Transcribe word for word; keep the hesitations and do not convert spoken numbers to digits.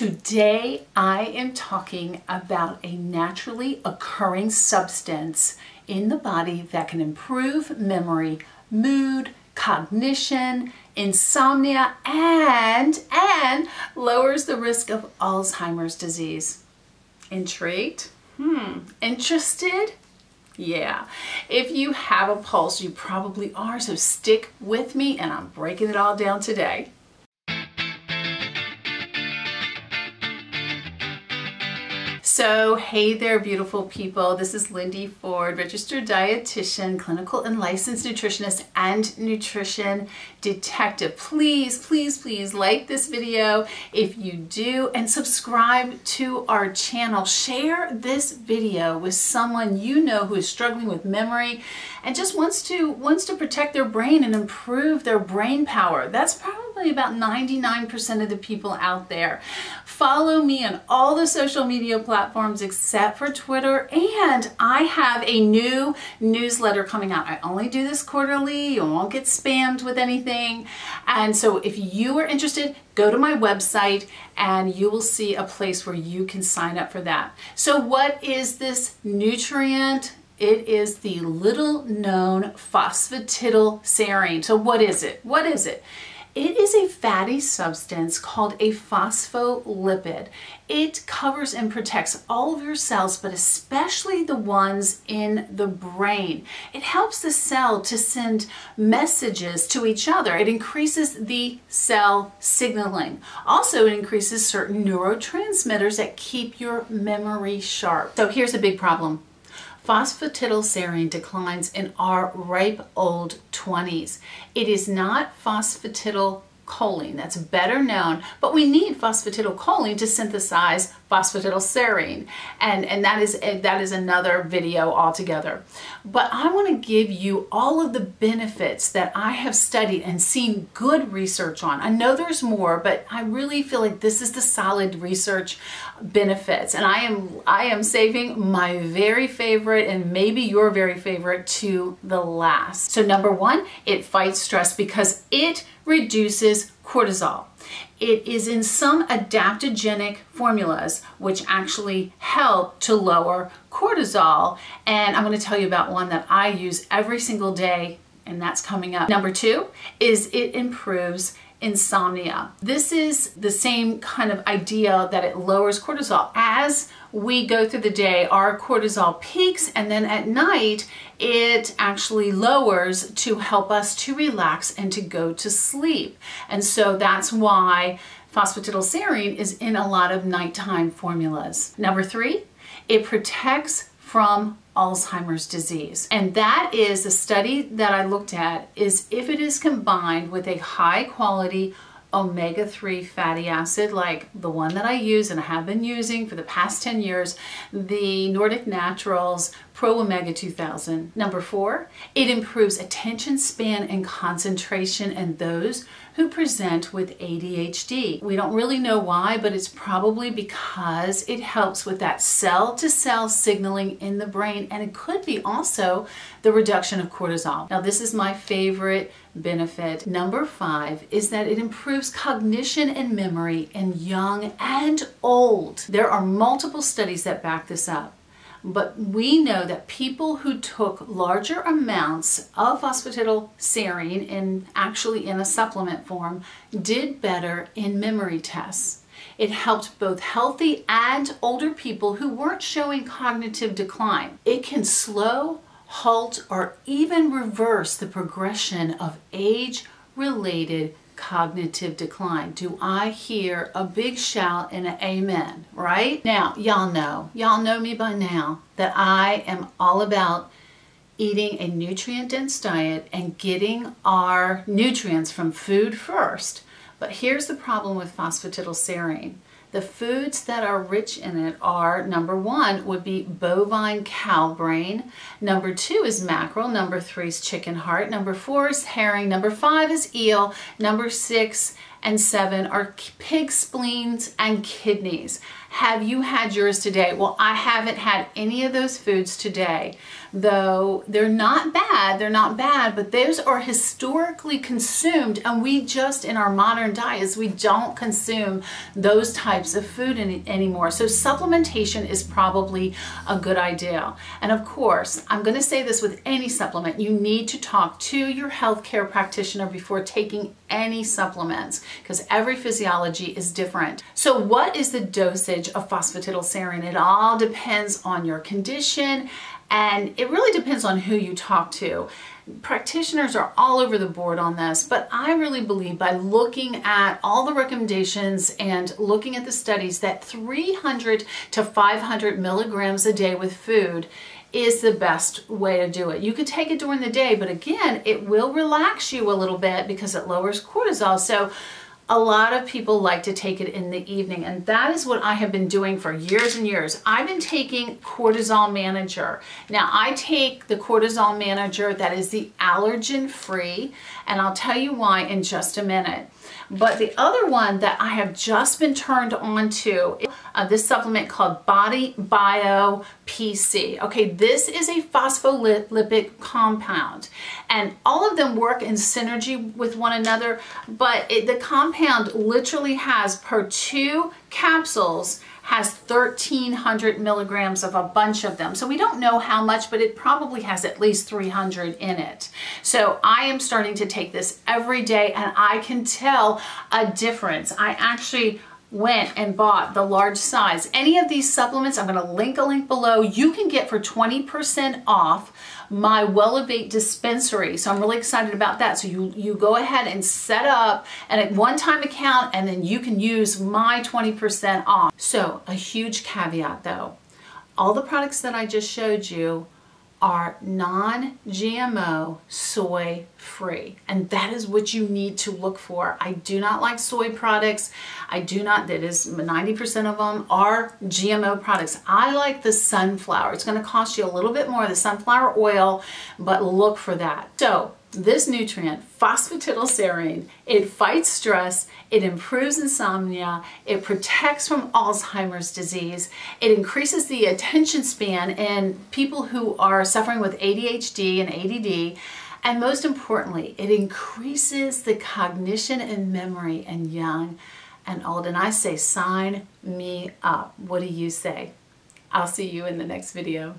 Today I am talking about a naturally occurring substance in the body that can improve memory, mood, cognition, insomnia, and, and lowers the risk of Alzheimer's disease. Intrigued? Hmm. Interested? Yeah. If you have a pulse, you probably are, so stick with me and I'm breaking it all down today. So, hey there, beautiful people. This is Lindy Ford, registered dietitian, clinical and licensed nutritionist, and nutrition detective. Please, please, please like this video if you do, and subscribe to our channel. Share this video with someone you know who is struggling with memory and just wants to wants to protect their brain and improve their brain power. That's probably about ninety-nine percent of the people out there. Follow me on all the social media platforms except for Twitter, and I have a new newsletter coming out. I only do this quarterly. You won't get spammed with anything. And so if you are interested, go to my website and you will see a place where you can sign up for that. So what is this nutrient? It is the little known phosphatidylserine. So what is it? What is it? It is a fatty substance called a phospholipid. It covers and protects all of your cells, but especially the ones in the brain. It helps the cell to send messages to each other. It increases the cell signaling. Also, it increases certain neurotransmitters that keep your memory sharp. So here's a big problem. Phosphatidylserine declines in our ripe old twenties. It is not phosphatidylcholine, that's better known, but we need phosphatidylcholine to synthesize phosphatidylserine, and, and that is that is another video altogether. But I want to give you all of the benefits that I have studied and seen good research on. I know there's more, but I really feel like this is the solid research benefits, and I am I am saving my very favorite and maybe your very favorite to the last. So number one, it fights stress because it reduces cortisol. It is in some adaptogenic formulas which actually help to lower cortisol, and I'm going to tell you about one that I use every single day, and that's coming up. Number two is it improves insomnia. This is the same kind of idea that it lowers cortisol. As we go through the day, our cortisol peaks, and then at night it actually lowers to help us to relax and to go to sleep. And so that's why phosphatidylserine is in a lot of nighttime formulas. Number three, it protects from Alzheimer's disease. And that is a study that I looked at, is if it is combined with a high quality omega three fatty acid, like the one that I use and I have been using for the past ten years, the Nordic Naturals Pro-Omega two thousand. Number four, it improves attention span and concentration in those who present with A D H D. We don't really know why, but it's probably because it helps with that cell-to-cell signaling in the brain, and it could be also the reduction of cortisol. Now, this is my favorite benefit. Number five is that it improves cognition and memory in young and old. There are multiple studies that back this up. But we know that people who took larger amounts of phosphatidylserine, in actually in a supplement form, did better in memory tests. It helped both healthy and older people who weren't showing cognitive decline. It can slow, halt, or even reverse the progression of age-related cognitive decline. Do I hear a big shout and an amen, right? Now, y'all know, y'all know me by now, that I am all about eating a nutrient-dense diet and getting our nutrients from food first. But here's the problem with phosphatidylserine. The foods that are rich in it are, number one, would be bovine cow brain. Number two is mackerel. Number three is chicken heart. Number four is herring. Number five is eel. Number six and seven are pig spleens and kidneys. Have you had yours today? Well, I haven't had any of those foods today, though they're not bad, they're not bad, but those are historically consumed, and we just, in our modern diets, we don't consume those types types of food any, anymore. So supplementation is probably a good idea. And of course, I'm going to say this with any supplement, you need to talk to your healthcare practitioner before taking any supplements, because every physiology is different. So what is the dosage of phosphatidylserine? It all depends on your condition, and it really depends on who you talk to. Practitioners are all over the board on this, but I really believe by looking at all the recommendations and looking at the studies that three hundred to five hundred milligrams a day with food is the best way to do it. You could take it during the day, but again, it will relax you a little bit because it lowers cortisol. So a lot of people like to take it in the evening, and that is what I have been doing for years and years. I've been taking Cortisol Manager. Now, I take the Cortisol Manager that is the allergen-free, and I'll tell you why in just a minute. But the other one that I have just been turned on to is uh, this supplement called Body Bio P C. Okay, this is a phospholipid compound, and all of them work in synergy with one another, but it, the compound literally has, per two capsules, has thirteen hundred milligrams of a bunch of them. So we don't know how much, but it probably has at least three hundred in it. So I am starting to take this every day, and I can tell a difference. I actually went and bought the large size. Any of these supplements, I'm going to link a link below, you can get for twenty percent off my Wellevate dispensary. So I'm really excited about that. So you, you go ahead and set up an one-time account, and then you can use my twenty percent off. So a huge caveat though, all the products that I just showed you are non G M O soy free, and that is what you need to look for. I do not like soy products. I do not, that is ninety percent of them are G M O products. I like the sunflower. It's gonna cost you a little bit more, the sunflower oil, but look for that. So this nutrient, phosphatidylserine, it fights stress, it improves insomnia, it protects from Alzheimer's disease, it increases the attention span in people who are suffering with A D H D and A D D, and most importantly, it increases the cognition and memory in young and old. And I say, sign me up. What do you say? I'll see you in the next video.